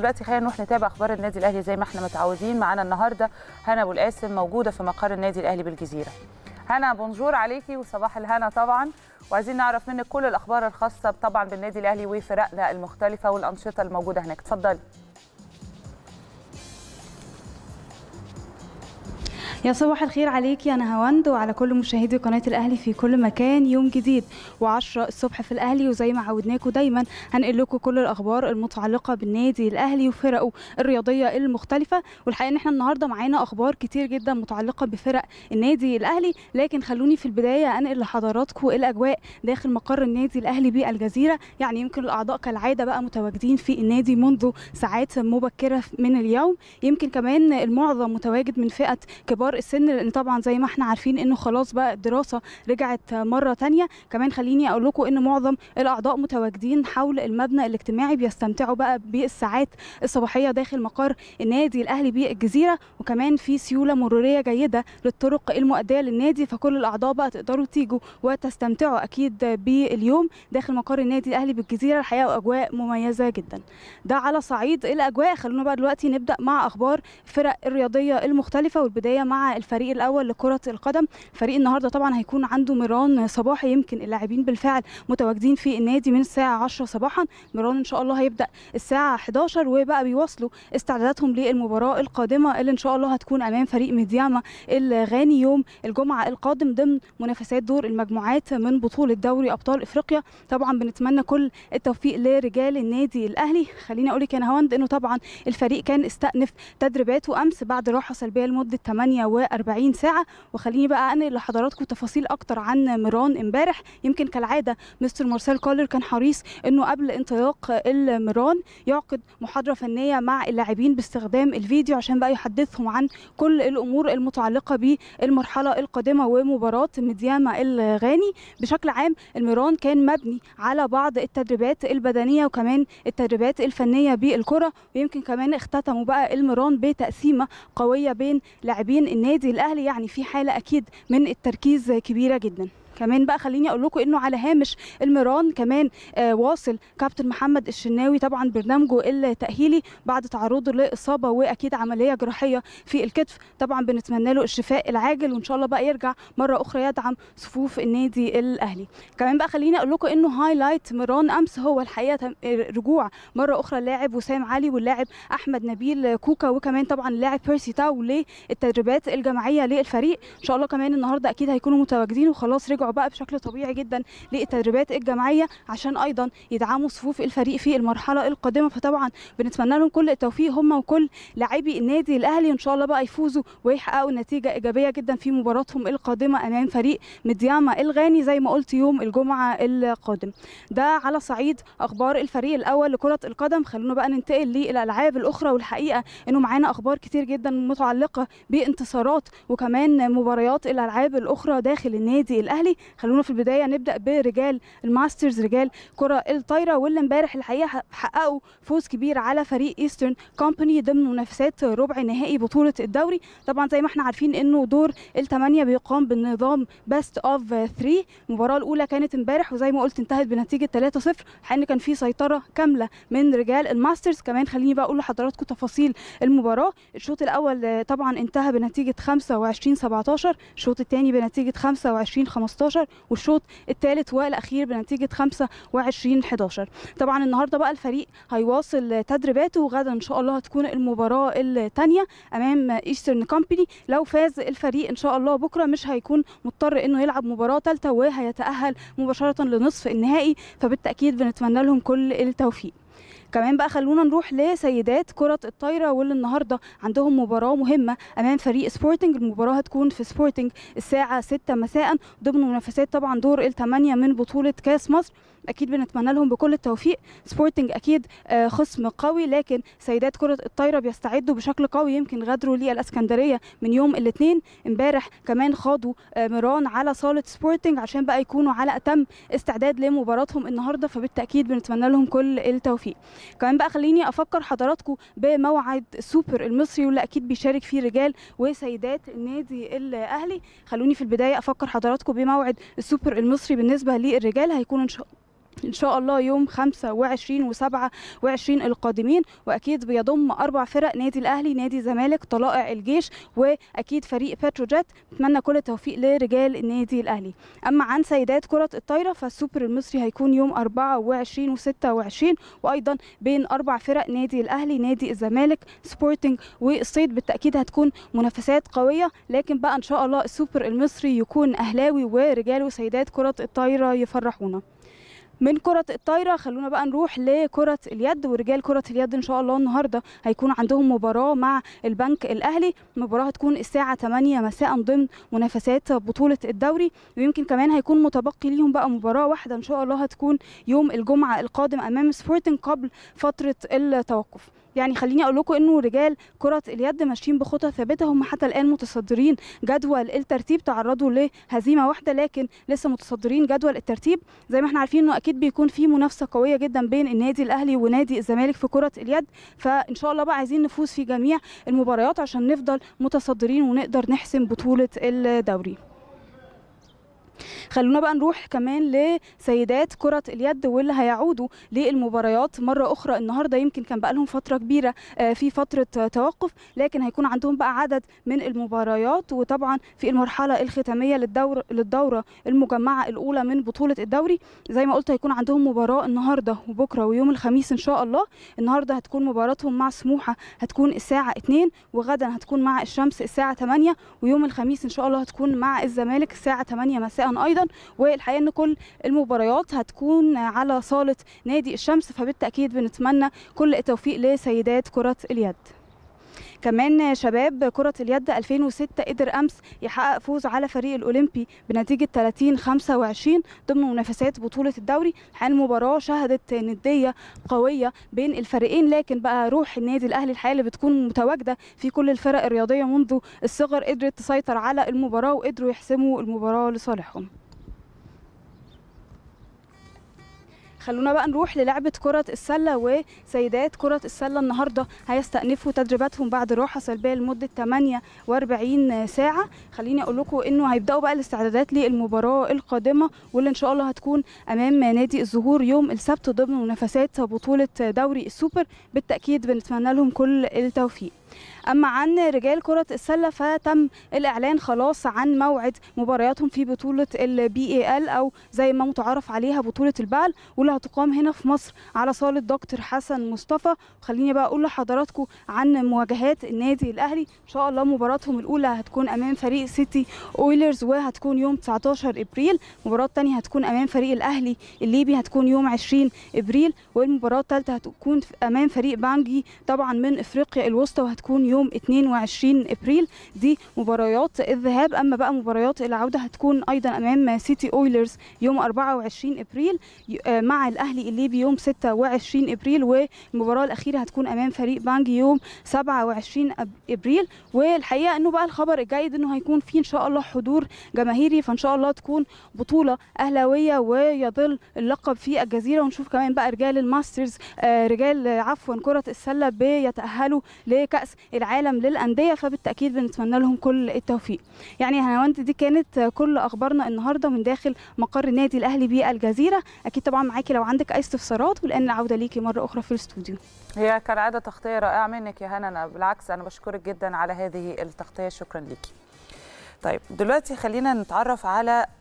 دلوقتي خلينا نروح نتابع اخبار النادي الاهلي زي ما احنا متعودين. معانا النهارده هنا ابو القاسم، موجوده في مقر النادي الاهلي بالجزيره. هنا بونجور عليكي وصباح الهنا طبعا، وعايزين نعرف منك كل الاخبار الخاصه طبعا بالنادي الاهلي وفرقنا المختلفه والانشطه الموجوده هناك. اتفضلي. يا صباح الخير عليك يا نهاوند وعلى كل مشاهدي قناه الاهلي في كل مكان. يوم جديد و10 الصبح في الاهلي، وزي ما عودناكم دايما هنقل لكم كل الاخبار المتعلقه بالنادي الاهلي وفرقه الرياضيه المختلفه. والحقيقه ان احنا النهارده معانا اخبار كتير جدا متعلقه بفرق النادي الاهلي، لكن خلوني في البدايه انقل لحضراتكم الاجواء داخل مقر النادي الاهلي بالجزيره. يعني يمكن الاعضاء كالعاده بقى متواجدين في النادي منذ ساعات مبكره من اليوم، يمكن كمان المعظم متواجد من فئه كبار السن، لان طبعا زي ما احنا عارفين انه خلاص بقى الدراسه رجعت مره ثانيه. كمان خليني اقول لكم ان معظم الاعضاء متواجدين حول المبنى الاجتماعي، بيستمتعوا بقى بالساعات الصباحيه داخل مقر النادي الاهلي بالجزيره، وكمان في سيوله مروريه جيده للطرق المؤديه للنادي، فكل الاعضاء بقى تقدروا تيجوا وتستمتعوا اكيد باليوم داخل مقر النادي الاهلي بالجزيره. الحقيقه اجواء مميزه جدا. ده على صعيد الاجواء. خلونا بقى دلوقتي نبدا مع اخبار الفرق الرياضيه المختلفه، والبدايه مع الفريق الاول لكره القدم. فريق النهارده طبعا هيكون عنده ميران صباحي، يمكن اللاعبين بالفعل متواجدين في النادي من الساعه 10 صباحا. ميران ان شاء الله هيبدا الساعه 11، وبقى بيواصلوا استعداداتهم للمباراه القادمه اللي ان شاء الله هتكون امام فريق ميدياما الغاني يوم الجمعه القادم ضمن منافسات دور المجموعات من بطوله دوري ابطال افريقيا. طبعا بنتمنى كل التوفيق لرجال النادي الاهلي. خليني اقول لك يا نهاوند انه طبعا الفريق كان استأنف تدريباته امس بعد راحه سلبيه لمده 48 ساعة. وخليني بقى انقل لحضراتكم تفاصيل اكتر عن ميران امبارح. يمكن كالعادة مستر مارسيل كولر كان حريص انه قبل انطلاق الميران يعقد محاضرة فنية مع اللاعبين باستخدام الفيديو، عشان بقى يحدثهم عن كل الامور المتعلقة بالمرحلة القادمة ومباراة ميدياما الغاني. بشكل عام الميران كان مبني على بعض التدريبات البدنية وكمان التدريبات الفنية بالكرة، ويمكن كمان اختتموا بقى الميران بتقسيمة قوية بين لاعبين النادي الاهلي، يعني في حاله اكيد من التركيز كبيره جدا. كمان بقى خليني اقول لكم انه على هامش الميران كمان واصل كابتن محمد الشناوي طبعا برنامجه التاهيلي بعد تعرضه لاصابه واكيد عمليه جراحيه في الكتف. طبعا بنتمنى له الشفاء العاجل، وان شاء الله بقى يرجع مره اخرى يدعم صفوف النادي الاهلي. كمان بقى خليني اقول لكم انه هايلايت ميران امس هو الحقيقه رجوع مره اخرى اللاعب وسام علي واللاعب احمد نبيل كوكا، وكمان طبعا اللاعب بيرسي تاو للتدريبات الجماعيه للفريق. ان شاء الله كمان النهارده اكيد هيكونوا متواجدين، وخلاص رجعوا بقى بشكل طبيعي جدا للتدريبات الجماعيه عشان ايضا يدعموا صفوف الفريق في المرحله القادمه. فطبعا بنتمنى لهم كل التوفيق هم وكل لاعبي النادي الاهلي، وان شاء الله بقى يفوزوا ويحققوا نتيجه ايجابيه جدا في مباراتهم القادمه امام فريق ميدياما الغاني زي ما قلت يوم الجمعه القادم. ده على صعيد اخبار الفريق الاول لكره القدم. خلونا بقى ننتقل للالعاب الاخرى، والحقيقه انه معانا اخبار كتير جدا متعلقه بانتصارات وكمان مباريات الالعاب الاخرى داخل النادي الاهلي. خلونا في البدايه نبدا برجال الماسترز، رجال كره الطايره، واللي امبارح الحقيقه حققوا فوز كبير على فريق ايسترن كومباني ضمن منافسات ربع نهائي بطوله الدوري. طبعا زي ما احنا عارفين انه دور الثمانيه بيقام بالنظام بيست اوف 3. المباراه الاولى كانت امبارح وزي ما قلت انتهت بنتيجه 3-0، حين كان في سيطره كامله من رجال الماسترز. كمان خليني بقى اقول لحضراتكم تفاصيل المباراه. الشوط الاول طبعا انتهى بنتيجه 25-17، الشوط الثاني بنتيجه 25-15، والشوط الثالث والاخير بنتيجه 25-11. طبعا النهارده بقى الفريق هيواصل تدريباته، وغدا ان شاء الله هتكون المباراه الثانيه امام ايسترن كومباني. لو فاز الفريق ان شاء الله بكره مش هيكون مضطر انه يلعب مباراه ثالثه، وهيتاهل مباشره لنصف النهائي، فبالتاكيد بنتمنى لهم كل التوفيق. كمان بقى خلونا نروح لسيدات كرة الطايرة، واللي النهارده عندهم مباراة مهمة أمام فريق سبورتنج. المباراة هتكون في سبورتنج الساعة 6 مساء ضمن منافسات طبعا دور الثمانية من بطولة كأس مصر. أكيد بنتمنى لهم بكل التوفيق. سبورتنج أكيد خصم قوي، لكن سيدات كرة الطايرة بيستعدوا بشكل قوي. يمكن غادروا للإسكندرية من يوم الاثنين، امبارح كمان خاضوا ميران على صالة سبورتنج عشان بقى يكونوا على أتم استعداد لمباراتهم النهارده، فبالتأكيد بنتمنى لهم كل التوفيق. كمان بقى خليني افكر حضراتكم بموعد السوبر المصري، واللي اكيد بيشارك فيه رجال وسيدات النادي الاهلي. خلوني في البدايه افكر حضراتكم بموعد السوبر المصري بالنسبه للرجال. هيكون إن شاء الله يوم 25 و27 القادمين، وأكيد بيضم 4 فرق، نادي الأهلي، نادي زمالك، طلائع الجيش، وأكيد فريق بترو جيت. بتمنى كل التوفيق لرجال النادي الأهلي. أما عن سيدات كرة الطايرة فالسوبر المصري هيكون يوم 24 و26، وأيضا بين 4 فرق، نادي الأهلي، نادي الزمالك، سبورتنج والصيد. بالتأكيد هتكون منافسات قوية، لكن بقى إن شاء الله السوبر المصري يكون أهلاوي ورجال وسيدات كرة الطايرة يفرحونا. من كرة الطايرة خلونا بقى نروح لكرة اليد، ورجال كرة اليد إن شاء الله النهاردة هيكون عندهم مباراة مع البنك الأهلي، مباراة هتكون الساعة 8 مساء ضمن منافسات بطولة الدوري. ويمكن كمان هيكون متبقي ليهم بقى مباراة واحدة إن شاء الله هتكون يوم الجمعة القادم أمام سبورتنج قبل فترة التوقف. يعني خليني اقول لكم انه رجال كره اليد ماشيين بخطى ثابته، هم حتى الان متصدرين جدول الترتيب، تعرضوا لهزيمه واحده لكن لسه متصدرين جدول الترتيب. زي ما احنا عارفين انه اكيد بيكون في منافسه قويه جدا بين النادي الاهلي ونادي الزمالك في كره اليد، فان شاء الله بقى عايزين نفوز في جميع المباريات عشان نفضل متصدرين ونقدر نحسم بطوله الدوري. خلونا بقى نروح كمان لسيدات كرة اليد، واللي هيعودوا للمباريات مرة أخرى النهاردة. يمكن كان بقى لهم فترة كبيرة في فترة توقف، لكن هيكون عندهم بقى عدد من المباريات، وطبعا في المرحلة الختامية للدورة المجمعة الأولى من بطولة الدوري. زي ما قلت هيكون عندهم مباراة النهاردة وبكرة ويوم الخميس إن شاء الله. النهاردة هتكون مباراتهم مع سموحة هتكون الساعة 2، وغدا هتكون مع الشمس الساعة 8، ويوم الخميس إن شاء الله هتكون مع الزمالك الساعة 8 مساء أيضا. والحقيقه ان كل المباريات هتكون على صاله نادي الشمس، فبالتاكيد بنتمنى كل التوفيق لسيدات كره اليد. كمان شباب كرة اليد 2006 قدر أمس يحقق فوز على فريق الأولمبي بنتيجة 30-25 ضمن منافسات بطولة الدوري. المباراة شهدت ندية قوية بين الفريقين، لكن بقى روح النادي الأهلي الحقيقة اللي بتكون متواجدة في كل الفرق الرياضية منذ الصغر قدرت تسيطر على المباراة وقدروا يحسموا المباراة لصالحهم. خلونا بقى نروح للعبة كرة السلة، وسيدات كرة السلة النهاردة هيستأنفوا تدريباتهم بعد راحة سلبية لمدة 48 ساعة. خليني أقول لكم إنه هيبدأوا بقى الاستعدادات للمباراة القادمة، واللي إن شاء الله هتكون أمام نادي الزهور يوم السبت ضمن منافسات بطولة دوري السوبر. بالتأكيد بنتمنى لهم كل التوفيق. أما عن رجال كرة السلة فتم الإعلان خلاص عن موعد مبارياتهم في بطولة BAL أو زي ما متعارف عليها بطولة البال، واللي هتقام هنا في مصر على صالة دكتور حسن مصطفى. خليني بقى أقول لحضراتكم عن مواجهات النادي الأهلي. إن شاء الله مباراتهم الأولى هتكون أمام فريق سيتي أويلرز وهتكون يوم 19 إبريل، مباراة تانية هتكون أمام فريق الأهلي الليبي هتكون يوم 20 إبريل، والمباراة الثالثة هتكون أمام فريق بانجي طبعا من إفريقيا الوسطى وهتكون يوم 22 إبريل. دي مباريات الذهاب. أما بقى مباريات العودة هتكون أيضا أمام سيتي أويلرز يوم 24 إبريل، مع الأهلي الليبي يوم 26 إبريل، والمباراة الأخيرة هتكون أمام فريق بانجي يوم 27 إبريل. والحقيقة أنه بقى الخبر الجيد أنه هيكون فيه إن شاء الله حضور جماهيري، فإن شاء الله تكون بطولة أهلاوية ويظل اللقب في الجزيرة. ونشوف كمان بقى رجال الماسترز رجال كرة السلة بيتأهلوا لكأس العالم للأندية، فبالتأكيد بنتمنى لهم كل التوفيق. يعني هنوانت دي كانت كل أخبارنا النهاردة من داخل مقر النادي الأهلي بالجزيرة. أكيد طبعا معاكي لو عندك أي استفسارات، ولأن العودة ليكي مرة أخرى في الاستوديو. هي كالعادة تغطية رائعة منك يا هنا، أنا بالعكس أنا بشكرك جدا على هذه التغطية، شكرا ليكي. طيب دلوقتي خلينا نتعرف على